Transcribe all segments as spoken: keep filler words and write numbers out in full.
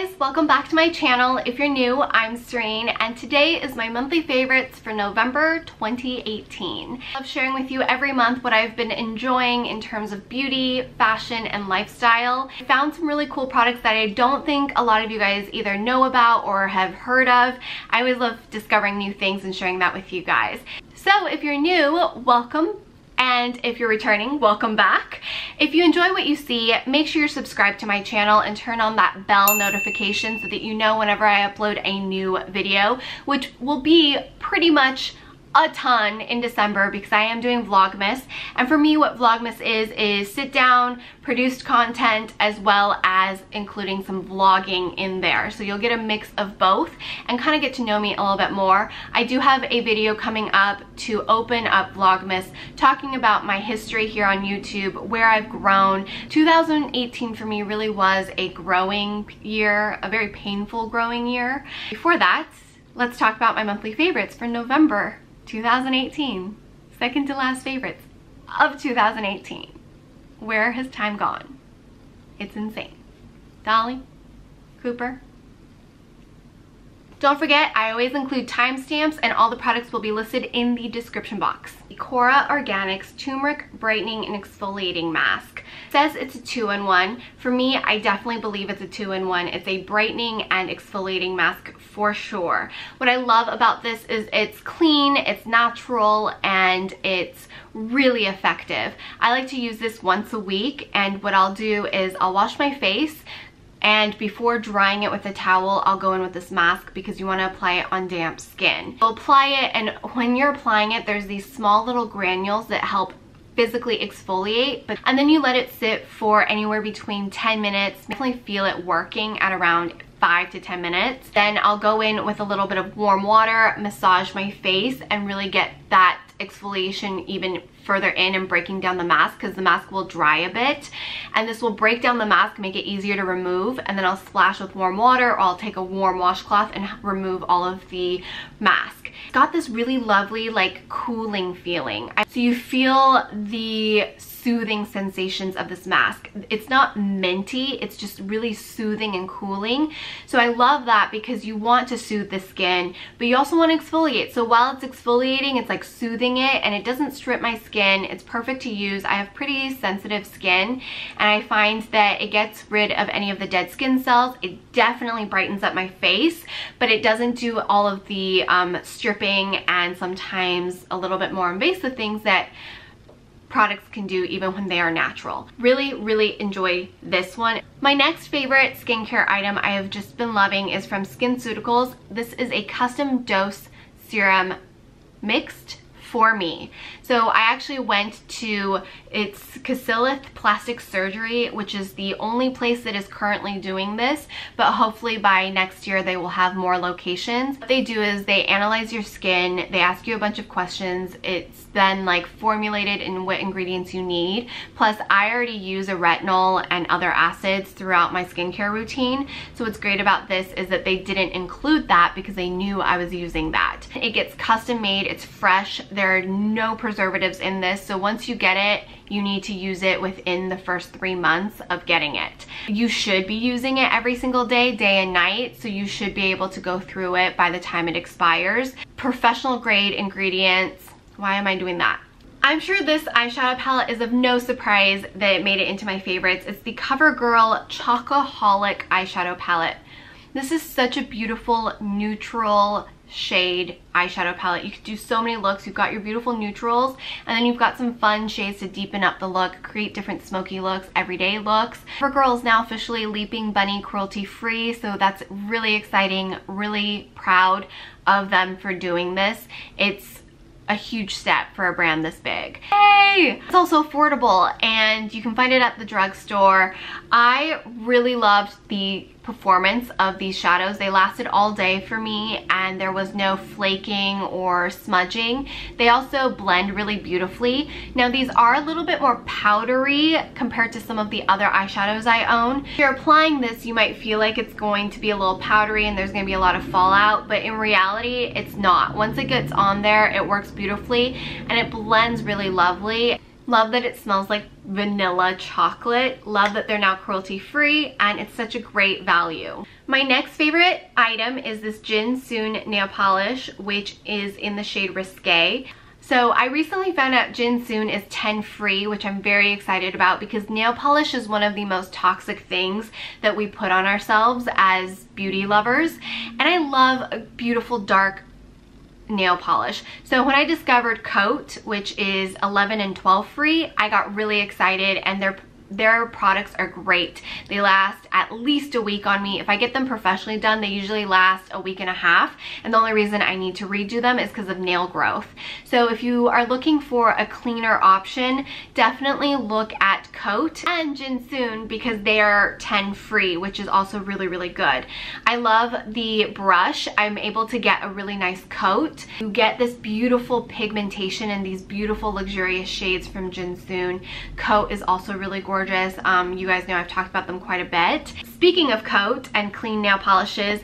guys, welcome back to my channel. If you're new, I'm Serene, and today is my monthly favorites for November twenty eighteen. I love sharing with you every month what I've been enjoying in terms of beauty, fashion, and lifestyle. I found some really cool products that I don't think a lot of you guys either know about or have heard of. I always love discovering new things and sharing that with you guys. So if you're new, welcome. And if you're returning, welcome back. If you enjoy what you see, make sure you're subscribed to my channel and turn on that bell notification so that you know whenever I upload a new video, which will be pretty much a ton in December because I am doing Vlogmas. And for me, what Vlogmas is, is sit down, produced content, as well as including some vlogging in there. So you'll get a mix of both and kind of get to know me a little bit more. I do have a video coming up to open up Vlogmas, talking about my history here on YouTube, where I've grown. two thousand eighteen for me really was a growing year, a very painful growing year. Before that, let's talk about my monthly favorites for November two thousand eighteen, second to last favorites of two thousand eighteen. Where has time gone? It's insane. Dolly, Cooper. Don't forget, I always include timestamps, and all the products will be listed in the description box. The Kora Organics Turmeric Brightening and Exfoliating Mask. It says it's a two in one. For me, I definitely believe it's a two in one. It's a brightening and exfoliating mask for sure. What I love about this is it's clean, it's natural, and it's really effective. I like to use this once a week, and what I'll do is I'll wash my face, and before drying it with a towel, I'll go in with this mask because you want to apply it on damp skin. You'll apply it, and when you're applying it, there's these small little granules that help physically exfoliate, but and then you let it sit for anywhere between ten minutes. Definitely feel it working at around five to ten minutes. Then I'll go in with a little bit of warm water, massage my face, and really get that exfoliation even further in and breaking down the mask, because the mask will dry a bit, and this will break down the mask, make it easier to remove. And then I'll splash with warm water, or I'll take a warm washcloth and remove all of the mask. It's got this really lovely, like, cooling feeling, so you feel the soothing sensations of this mask. It's not minty, it's just really soothing and cooling. So I love that, because you want to soothe the skin, but you also want to exfoliate. So while it's exfoliating, it's like soothing it, and it doesn't strip my skin. It's perfect to use. I have pretty sensitive skin, and I find that it gets rid of any of the dead skin cells. It definitely brightens up my face, but it doesn't do all of the um, stripping and sometimes a little bit more invasive things that products can do even when they are natural. Really, really enjoy this one. My next favorite skincare item I have just been loving is from SkinCeuticals. This is a custom dose serum mixed for me. So I actually went to its Cassilith Plastic Surgery, which is the only place that is currently doing this, but hopefully by next year they will have more locations. What they do is they analyze your skin, they ask you a bunch of questions, it's then like formulated in what ingredients you need. Plus I already use a retinol and other acids throughout my skincare routine, so what's great about this is that they didn't include that because they knew I was using that. It gets custom made, it's fresh, there are no preservatives in this, so once you get it, you need to use it within the first three months of getting it. You should be using it every single day, day and night, so you should be able to go through it by the time it expires. Professional grade ingredients. Why am I doing that? I'm sure this eyeshadow palette is of no surprise that it made it into my favorites. It's the CoverGirl Chocoholic eyeshadow palette. This is such a beautiful, neutral shade eyeshadow palette. You could do so many looks. You've got your beautiful neutrals, and then you've got some fun shades to deepen up the look, create different smoky looks, everyday looks. CoverGirl is now officially Leaping Bunny cruelty free, so that's really exciting. Really proud of them for doing this. It's a huge step for a brand this big. Hey! It's also affordable, and you can find it at the drugstore. I really loved the performance of these shadows. They lasted all day for me, and there was no flaking or smudging. They also blend really beautifully. Now these are a little bit more powdery compared to some of the other eyeshadows I own. If you're applying this, you might feel like it's going to be a little powdery and there's gonna be a lot of fallout, but in reality it's not. Once it gets on there, it works beautifully and it blends really lovely. Love that it smells like vanilla chocolate. Love that they're now cruelty free, and it's such a great value. My next favorite item is this Jin Soon nail polish, which is in the shade Risqué. So I recently found out Jin Soon is ten free, which I'm very excited about, because nail polish is one of the most toxic things that we put on ourselves as beauty lovers. And I love a beautiful dark nail polish. So when I discovered Coat, which is eleven and twelve free, I got really excited, and their their products are great. They last at least a week on me. If I get them professionally done, they usually last a week and a half, and the only reason I need to redo them is because of nail growth. So if you are looking for a cleaner option, definitely look at Coat and Jin Soon, because they are ten free, which is also really, really good. I love the brush. I'm able to get a really nice coat. You get this beautiful pigmentation and these beautiful luxurious shades from Jin Soon. Coat is also really gorgeous. Gorgeous. Um, you guys know I've talked about them quite a bit. Speaking of Coat and clean nail polishes,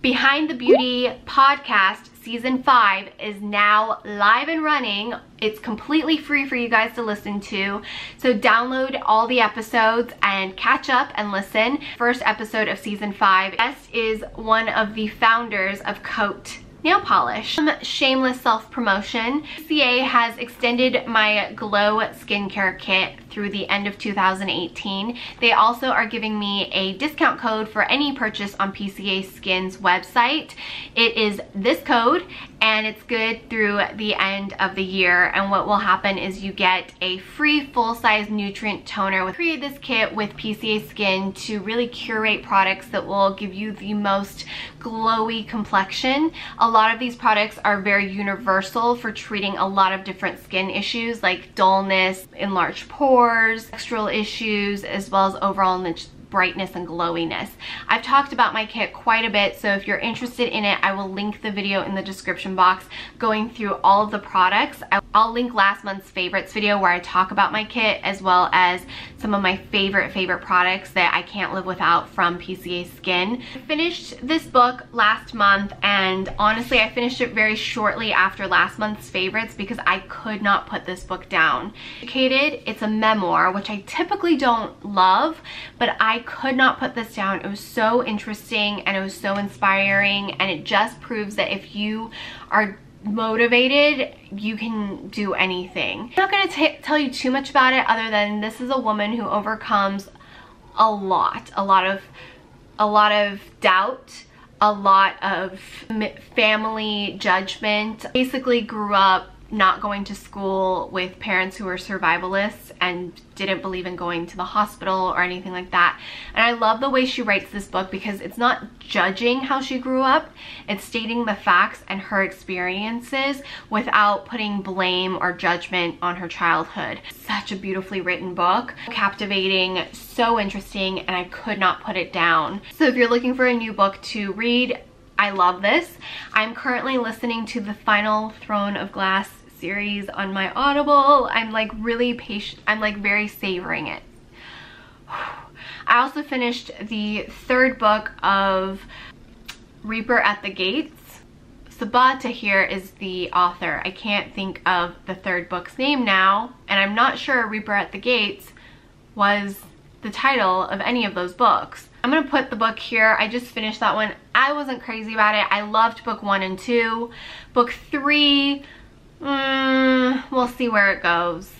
Behind the Beauty Podcast Season five is now live and running. It's completely free for you guys to listen to. So download all the episodes and catch up and listen. First episode of Season five. Guest is one of the founders of Coat nail polish. Some shameless self-promotion. P C A has extended my Glow skincare kit through the end of two thousand eighteen. They also are giving me a discount code for any purchase on P C A Skin's website. It is this code, and it's good through the end of the year. And what will happen is you get a free full-size nutrient toner. We created this kit with P C A Skin to really curate products that will give you the most glowy complexion. A lot of these products are very universal for treating a lot of different skin issues like dullness, enlarged pores, textural issues, as well as overall brightness and glowiness. I've talked about my kit quite a bit, so if you're interested in it, I will link the video in the description box going through all of the products. I'll link last month's favorites video where I talk about my kit, as well as some of my favorite favorite products that I can't live without from P C A Skin. I finished this book last month, and honestly I finished it very shortly after last month's favorites because I could not put this book down. Educated, it's a memoir, which I typically don't love, but I I could not put this down. It was so interesting, and it was so inspiring, and it just proves that if you are motivated, you can do anything. I'm not going to tell you too much about it, other than this is a woman who overcomes a lot, a lot of, a lot of doubt, a lot of family judgment. Basically grew up not going to school with parents who were survivalists and didn't believe in going to the hospital or anything like that. And I love the way she writes this book because it's not judging how she grew up, it's stating the facts and her experiences without putting blame or judgment on her childhood. Such a beautifully written book, captivating, so interesting, and I could not put it down. So if you're looking for a new book to read, I love this. I'm currently listening to the final Throne of Glass series on my Audible. I'm like really patient. I'm like very savoring it. I also finished the third book of Reaper at the Gates. Sabata here is the author. I can't think of the third book's name now, and I'm not sure Reaper at the Gates was the title of any of those books. I'm gonna put the book here. I just finished that one. I wasn't crazy about it. I loved book one and two. Book three, mm, we'll see where it goes.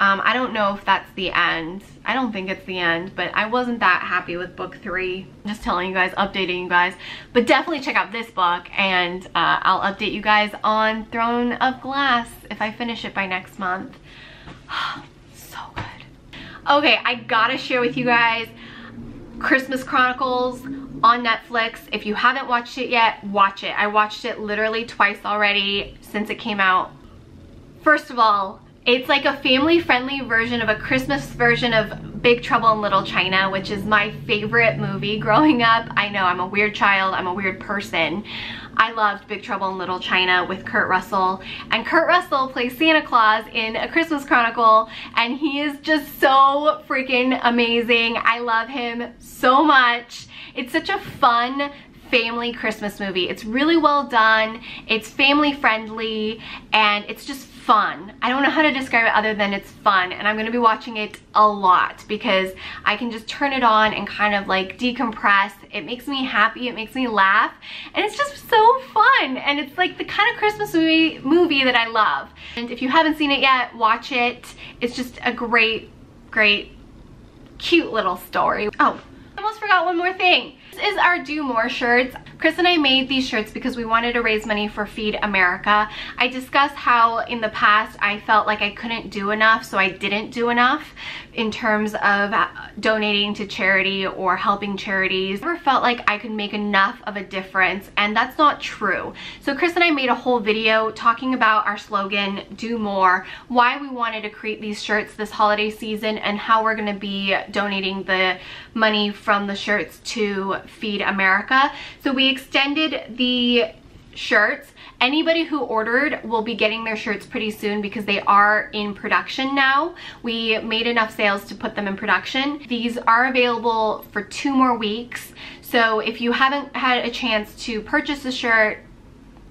Um, I don't know if that's the end. I don't think it's the end, but I wasn't that happy with book three. I'm just telling you guys, updating you guys. But definitely check out this book, and uh, I'll update you guys on Throne of Glass if I finish it by next month. So good. Okay, I gotta share with you guys Christmas Chronicles on Netflix. If you haven't watched it yet, watch it. I watched it literally twice already since it came out. First of all, it's like a family-friendly version of a Christmas version of Big Trouble in Little China, which is my favorite movie growing up. I know, I'm a weird child, I'm a weird person. I loved Big Trouble in Little China with Kurt Russell, and Kurt Russell plays Santa Claus in A Christmas Chronicle, and he is just so freaking amazing. I love him so much. It's such a fun family Christmas movie. It's really well done, it's family friendly, and it's just fun. I don't know how to describe it other than it's fun, and I'm gonna be watching it a lot because I can just turn it on and kind of like decompress. It makes me happy, it makes me laugh, and it's just so fun, and it's like the kind of Christmas movie, movie that I love. And if you haven't seen it yet, watch it. It's just a great, great, cute little story. Oh, I almost forgot one more thing. This is our Do More shirts. Chris and I made these shirts because we wanted to raise money for Feed America. I discussed how in the past I felt like I couldn't do enough, so I didn't do enough in terms of donating to charity or helping charities. I never felt like I could make enough of a difference, and that's not true. So Chris and I made a whole video talking about our slogan, Do More, why we wanted to create these shirts this holiday season, and how we're gonna be donating the money from the shirts to Feed America. So we extended the shirts. Anybody who ordered will be getting their shirts pretty soon because they are in production now. We made enough sales to put them in production. These are available for two more weeks. So if you haven't had a chance to purchase a shirt,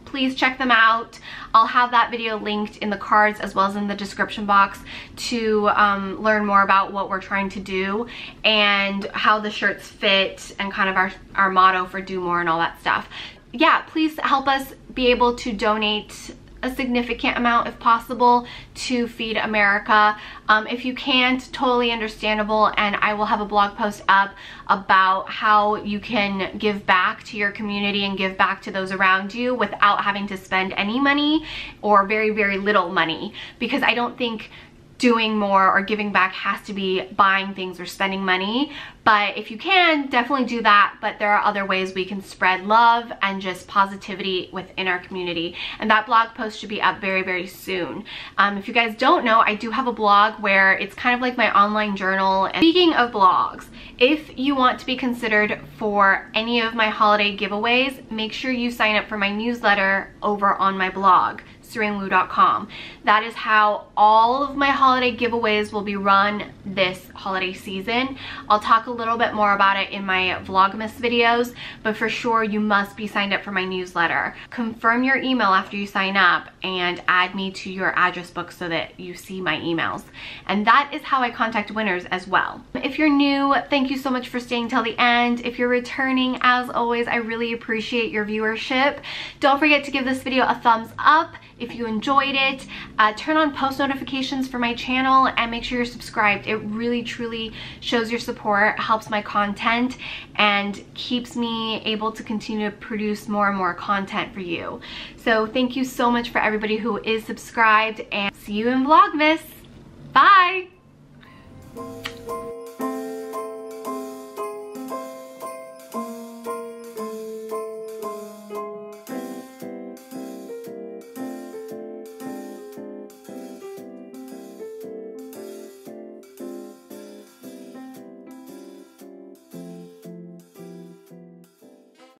please check them out. I'll have that video linked in the cards as well as in the description box to um, learn more about what we're trying to do and how the shirts fit and kind of our, our motto for Do More and all that stuff. Yeah, please help us be able to donate a significant amount if possible to Feed America. Um, if you can't, totally understandable, and I will have a blog post up about how you can give back to your community and give back to those around you without having to spend any money or very, very little money, because I don't think doing more or giving back has to be buying things or spending money. But if you can, definitely do that. But there are other ways we can spread love and just positivity within our community, and that blog post should be up very, very soon. Um, if you guys don't know, I do have a blog where it's kind of like my online journal. And speaking of blogs, if you want to be considered for any of my holiday giveaways, make sure you sign up for my newsletter over on my blog, serene lu dot com. That is how all of my holiday giveaways will be run this holiday season. I'll talk a little bit more about it in my Vlogmas videos, but for sure you must be signed up for my newsletter. Confirm your email after you sign up and add me to your address book so that you see my emails. And that is how I contact winners as well. If you're new, thank you so much for staying till the end. If you're returning, as always, I really appreciate your viewership. Don't forget to give this video a thumbs up if you enjoyed it. Uh, turn on post notifications for my channel and make sure you're subscribed. It really truly shows your support, helps my content, and keeps me able to continue to produce more and more content for you. So thank you so much for everybody who is subscribed, and see you in Vlogmas. Bye!